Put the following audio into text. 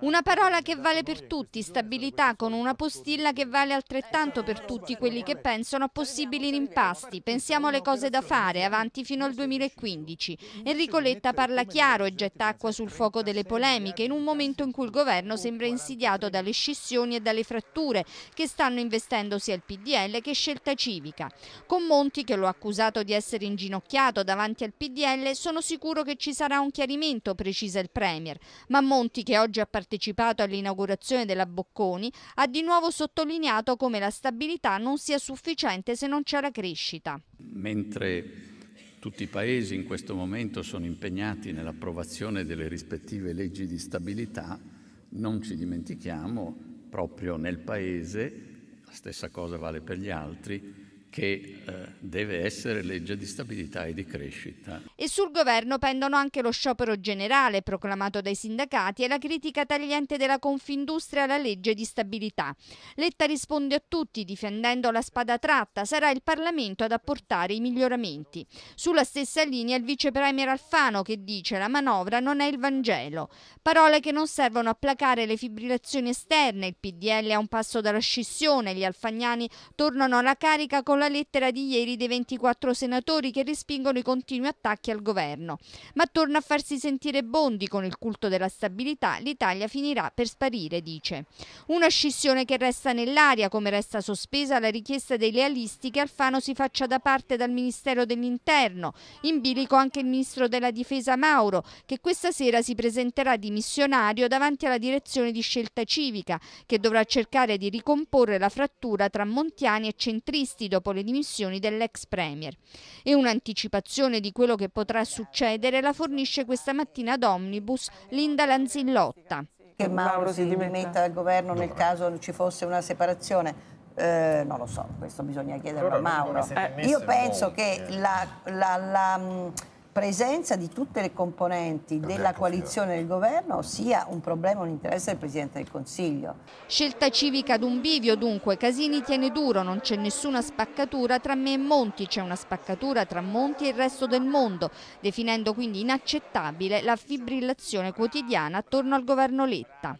Una parola che vale per tutti, stabilità, con una postilla che vale altrettanto per tutti quelli che pensano a possibili rimpasti. Pensiamo alle cose da fare, avanti fino al 2015. Enrico Letta parla chiaro e getta acqua sul fuoco delle polemiche, in un momento in cui il governo sembra insidiato dalle scissioni e dalle fratture che stanno investendo sia il PDL che Scelta Civica. Con Monti, che lo ha accusato di essere inginocchiato davanti al PDL, sono sicuro che ci sarà un chiarimento, precisa il Premier. Ma Monti, che oggi ha partecipato all'inaugurazione della Bocconi, ha di nuovo sottolineato come la stabilità non sia sufficiente se non c'è la crescita. Mentre tutti i paesi in questo momento sono impegnati nell'approvazione delle rispettive leggi di stabilità, non ci dimentichiamo, proprio nel paese, la stessa cosa vale per gli altri, che deve essere legge di stabilità e di crescita. E sul governo pendono anche lo sciopero generale proclamato dai sindacati e la critica tagliente della Confindustria alla legge di stabilità. Letta risponde a tutti difendendo la spada tratta, sarà il Parlamento ad apportare i miglioramenti. Sulla stessa linea il vice premier Alfano, che dice la manovra non è il Vangelo. Parole che non servono a placare le fibrillazioni esterne, il PDL è a un passo dalla scissione, gli Alfagnani tornano alla carica con la lettera di ieri dei 24 senatori che respingono i continui attacchi al governo. Ma torna a farsi sentire Bondi: con il culto della stabilità l'Italia finirà per sparire, dice. Una scissione che resta nell'aria, come resta sospesa la richiesta dei lealisti che Alfano si faccia da parte dal Ministero dell'Interno. In bilico anche il Ministro della Difesa Mauro, che questa sera si presenterà dimissionario davanti alla direzione di Scelta Civica, che dovrà cercare di ricomporre la frattura tra montiani e centristi dopo le dimissioni dell'ex premier. E un'anticipazione di quello che potrà succedere la fornisce questa mattina ad Omnibus Linda Lanzillotta. Che Mauro si dimetta dal governo nel caso ci fosse una separazione? Non lo so, questo bisogna chiederlo a Mauro. Io penso che la presenza di tutte le componenti della coalizione del governo sia un problema, un interesse del Presidente del Consiglio. Scelta Civica ad un bivio dunque. Casini tiene duro, non c'è nessuna spaccatura tra me e Monti, c'è una spaccatura tra Monti e il resto del mondo, definendo quindi inaccettabile la fibrillazione quotidiana attorno al governo Letta.